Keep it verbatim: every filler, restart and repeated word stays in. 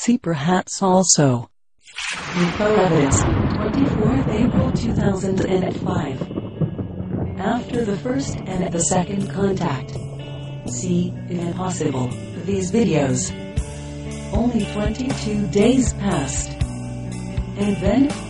See perhaps also. Info evidence, twenty-fourth April two thousand five. After the first and at the second contact. See, if possible, these videos. Only twenty-two days passed. And then...